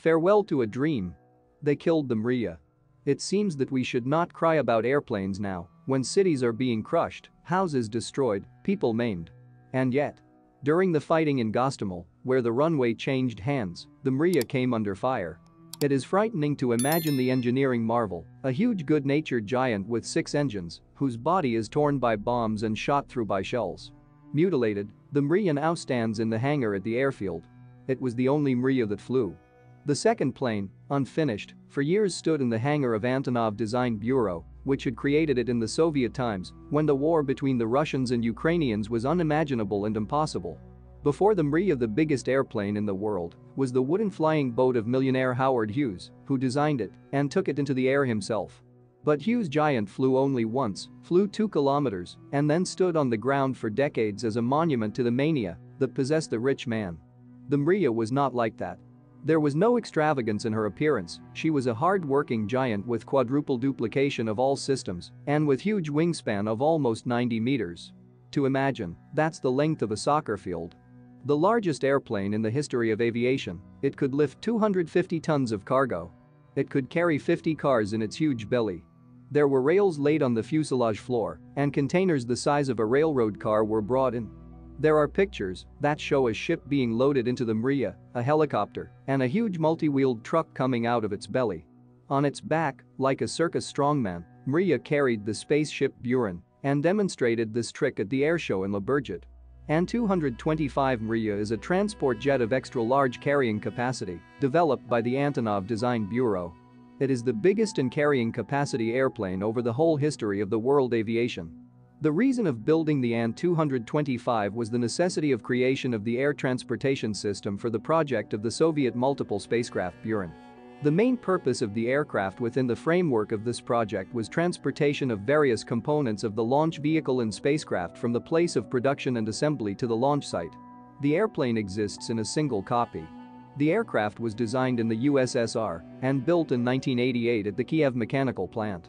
Farewell to a dream. They killed the Mriya. It seems that we should not cry about airplanes now, when cities are being crushed, houses destroyed, people maimed. And yet, during the fighting in Gostomel, where the runway changed hands, the Mriya came under fire. It is frightening to imagine the engineering marvel, a huge good-natured giant with 6 engines, whose body is torn by bombs and shot through by shells. Mutilated, the Mriya now stands in the hangar at the airfield. It was the only Mriya that flew. The second plane, unfinished, for years stood in the hangar of Antonov Design Bureau, which had created it in the Soviet times, when the war between the Russians and Ukrainians was unimaginable and impossible. Before the Mriya, the biggest airplane in the world was the wooden flying boat of millionaire Howard Hughes, who designed it and took it into the air himself. But Hughes' giant flew only once, flew 2 kilometers, and then stood on the ground for decades as a monument to the mania that possessed the rich man. The Mriya was not like that. There was no extravagance in her appearance, she was a hard-working giant with quadruple duplication of all systems and with huge wingspan of almost 90 meters. To imagine, that's the length of a soccer field. The largest airplane in the history of aviation, it could lift 250 tons of cargo. It could carry 50 cars in its huge belly. There were rails laid on the fuselage floor, and containers the size of a railroad car were brought in. There are pictures that show a ship being loaded into the Mriya, a helicopter, and a huge multi-wheeled truck coming out of its belly. On its back, like a circus strongman, Mriya carried the spaceship Buran and demonstrated this trick at the airshow in Lyberged. AN-225 Mriya is a transport jet of extra-large carrying capacity, developed by the Antonov Design Bureau. It is the biggest in carrying capacity airplane over the whole history of the world aviation. The reason of building the AN-225 was the necessity of creation of the air transportation system for the project of the Soviet multiple spacecraft Buran. The main purpose of the aircraft within the framework of this project was transportation of various components of the launch vehicle and spacecraft from the place of production and assembly to the launch site. The airplane exists in a single copy. The aircraft was designed in the USSR and built in 1988 at the Kiev Mechanical Plant.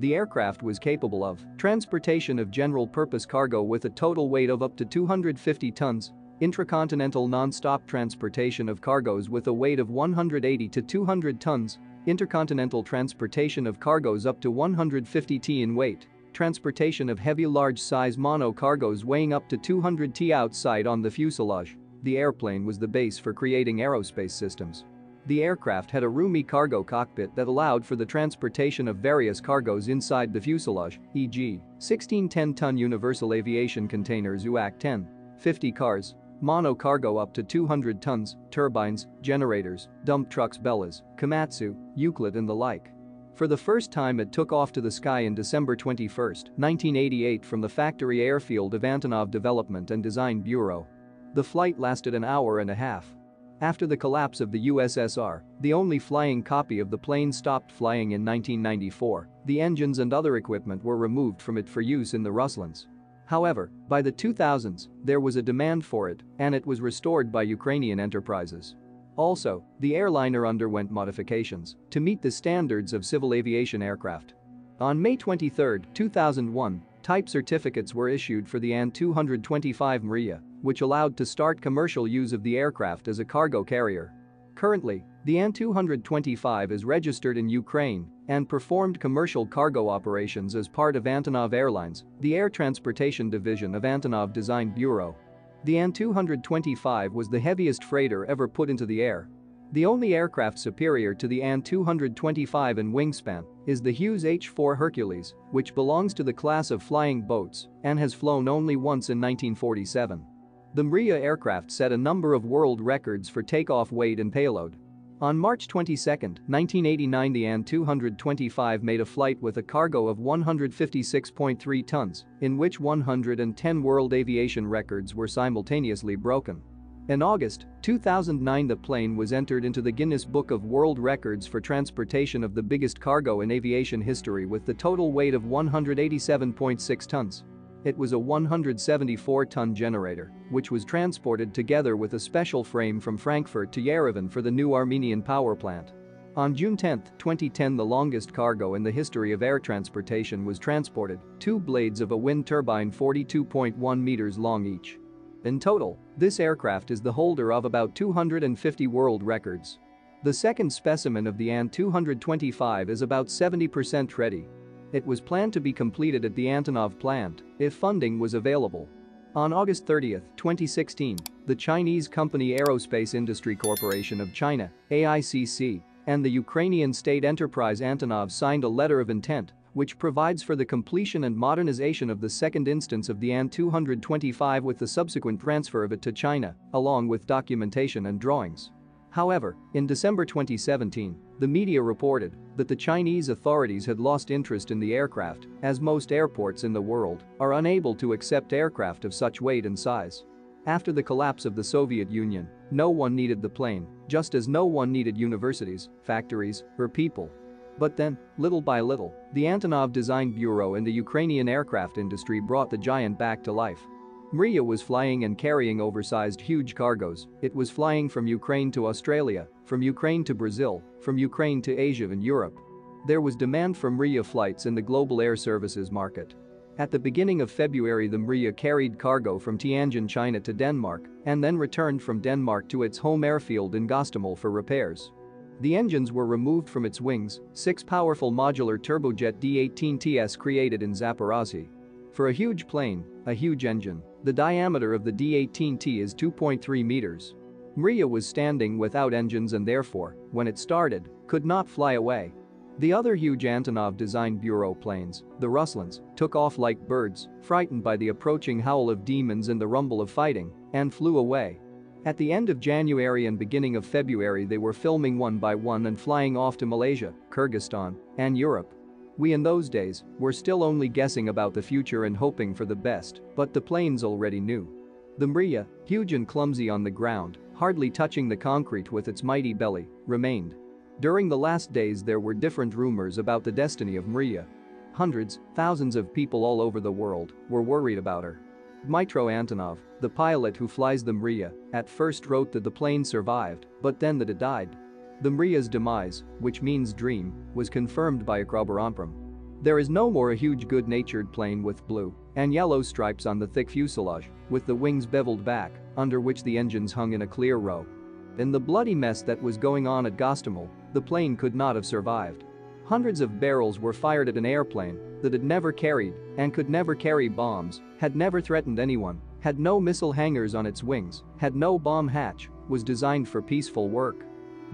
The aircraft was capable of transportation of general-purpose cargo with a total weight of up to 250 tons, intracontinental non-stop transportation of cargoes with a weight of 180 to 200 tons, intercontinental transportation of cargoes up to 150 t in weight, transportation of heavy large-size mono cargoes weighing up to 200 t outside on the fuselage. The airplane was the base for creating aerospace systems. The aircraft had a roomy cargo cockpit that allowed for the transportation of various cargoes inside the fuselage, e.g., 16 10-ton Universal Aviation Containers UAC-10, 50 cars, mono cargo up to 200 tons, turbines, generators, dump trucks Bellas, Komatsu, Euclid and the like. For the first time it took off to the sky in December 21, 1988 from the factory airfield of Antonov Development and Design Bureau. The flight lasted an hour and a half. After the collapse of the USSR, the only flying copy of the plane stopped flying in 1994, the engines and other equipment were removed from it for use in the Ruslans. However, by the 2000s, there was a demand for it, and it was restored by Ukrainian enterprises. Also, the airliner underwent modifications to meet the standards of civil aviation aircraft. On May 23, 2001, type certificates were issued for the AN-225 Mriya, which allowed to start commercial use of the aircraft as a cargo carrier. Currently, the AN-225 is registered in Ukraine and performed commercial cargo operations as part of Antonov Airlines, the air transportation division of Antonov Design Bureau. The AN-225 was the heaviest freighter ever put into the air. The only aircraft superior to the AN-225 in wingspan is the Hughes H-4 Hercules, which belongs to the class of flying boats and has flown only once in 1947. The Mriya aircraft set a number of world records for takeoff weight and payload. On March 22, 1989, the AN-225 made a flight with a cargo of 156.3 tons, in which 110 world aviation records were simultaneously broken. In August 2009, the plane was entered into the Guinness Book of World Records for transportation of the biggest cargo in aviation history with the total weight of 187.6 tons. It was a 174-ton generator, which was transported together with a special frame from Frankfurt to Yerevan for the new Armenian power plant. On June 10, 2010, the longest cargo in the history of air transportation was transported, 2 blades of a wind turbine 42.1 meters long each. In total, this aircraft is the holder of about 250 world records. The second specimen of the AN-225 is about 70% ready. It was planned to be completed at the Antonov plant if funding was available. On August 30, 2016, the Chinese company Aerospace Industry Corporation of China (AICC) and the Ukrainian state enterprise Antonov signed a letter of intent, which provides for the completion and modernization of the second instance of the An-225 with the subsequent transfer of it to China, along with documentation and drawings. However, in December 2017, the media reported that the Chinese authorities had lost interest in the aircraft, as most airports in the world are unable to accept aircraft of such weight and size. After the collapse of the Soviet Union, no one needed the plane, just as no one needed universities, factories, or people. But then, little by little, the Antonov Design Bureau and the Ukrainian aircraft industry brought the giant back to life. Mriya was flying and carrying oversized huge cargoes. It was flying from Ukraine to Australia, from Ukraine to Brazil, from Ukraine to Asia and Europe. There was demand for Mriya flights in the global air services market. At the beginning of February, the Mriya carried cargo from Tian Shan, China to Denmark and then returned from Denmark to its home airfield in Gostomel for repairs. The engines were removed from its wings, six powerful modular turbojet D-18TS created in Zaporozhye. For a huge plane, a huge engine, the diameter of the D-18T is 2.3 meters. Mriya was standing without engines and therefore, when it started, could not fly away. The other huge Antonov Design Bureau planes, the Ruslans, took off like birds, frightened by the approaching howl of demons and the rumble of fighting, and flew away. At the end of January and beginning of February, they were filming one by one and flying off to Malaysia, Kyrgyzstan, and Europe. We in those days were still only guessing about the future and hoping for the best, but the planes already knew. The Mriya, huge and clumsy on the ground, hardly touching the concrete with its mighty belly, remained. During the last days there were different rumors about the destiny of Mriya. Hundreds, thousands of people all over the world were worried about her. Dmytro Antonov, the pilot who flies the Mriya, at first wrote that the plane survived, but then that it died. The Mriya's demise, which means dream, was confirmed by Ukroboronprom. There is no more a huge good-natured plane with blue and yellow stripes on the thick fuselage, with the wings beveled back, under which the engines hung in a clear row. In the bloody mess that was going on at Gostomel, the plane could not have survived. Hundreds of barrels were fired at an airplane that had never carried and could never carry bombs, had never threatened anyone, had no missile hangars on its wings, had no bomb hatch, was designed for peaceful work.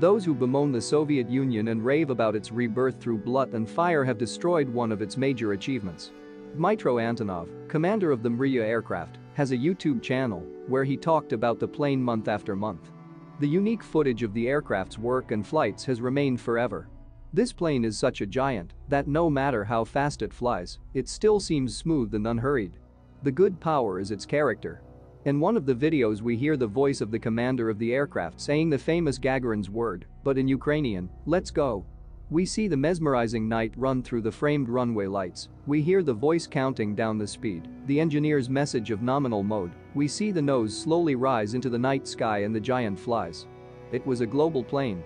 Those who bemoan the Soviet Union and rave about its rebirth through blood and fire have destroyed one of its major achievements. Dmytro Antonov, commander of the Mriya aircraft, has a YouTube channel where he talked about the plane month after month. The unique footage of the aircraft's work and flights has remained forever. This plane is such a giant that no matter how fast it flies, it still seems smooth and unhurried. The good power is its character. In one of the videos we hear the voice of the commander of the aircraft saying the famous Gagarin's word, but in Ukrainian, "Let's go." We see the mesmerizing night run through the framed runway lights, we hear the voice counting down the speed, the engineer's message of nominal mode, we see the nose slowly rise into the night sky and the giant flies. It was a global plane.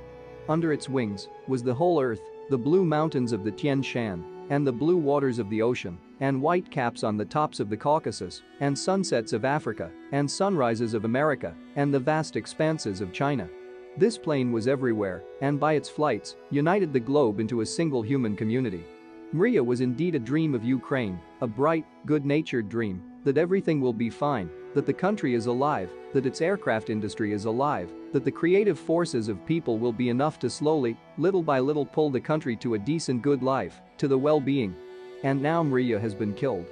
Under its wings was the whole earth, the blue mountains of the Tian Shan, and the blue waters of the ocean, and white caps on the tops of the Caucasus, and sunsets of Africa, and sunrises of America, and the vast expanses of China. This plane was everywhere, and by its flights, united the globe into a single human community. Mriya was indeed a dream of Ukraine, a bright, good-natured dream, that everything will be fine, that the country is alive, that its aircraft industry is alive, that the creative forces of people will be enough to slowly, little by little, pull the country to a decent good life, to the well-being. And now Mriya has been killed.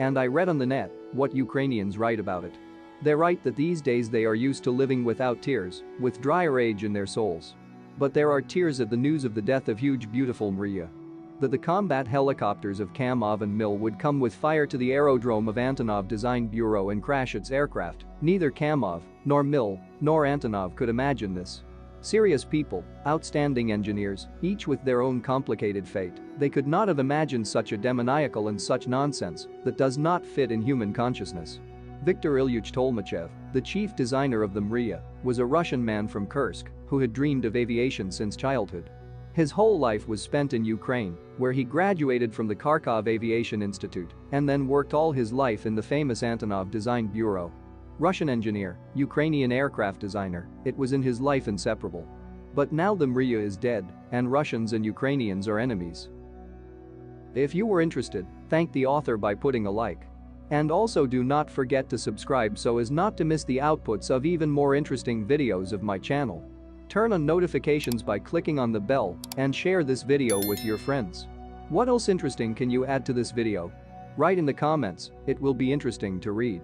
And I read on the net what Ukrainians write about it. They write that these days they are used to living without tears, with dry rage in their souls. But there are tears at the news of the death of huge beautiful Mriya. That the combat helicopters of Kamov and Mil would come with fire to the aerodrome of Antonov Design Bureau and crash its aircraft, neither Kamov, nor Mil, nor Antonov could imagine this. Serious people, outstanding engineers, each with their own complicated fate, they could not have imagined such a demoniacal and such nonsense that does not fit in human consciousness. Viktor Ilyuch Tolmachev, the chief designer of the Mriya, was a Russian man from Kursk who had dreamed of aviation since childhood. His whole life was spent in Ukraine, where he graduated from the Kharkov Aviation Institute and then worked all his life in the famous Antonov Design Bureau. Russian engineer, Ukrainian aircraft designer, it was in his life inseparable. But now the Mriya is dead, and Russians and Ukrainians are enemies. If you were interested, thank the author by putting a like. And also do not forget to subscribe so as not to miss the outputs of even more interesting videos of my channel. Turn on notifications by clicking on the bell and share this video with your friends. What else interesting can you add to this video? Write in the comments, it will be interesting to read.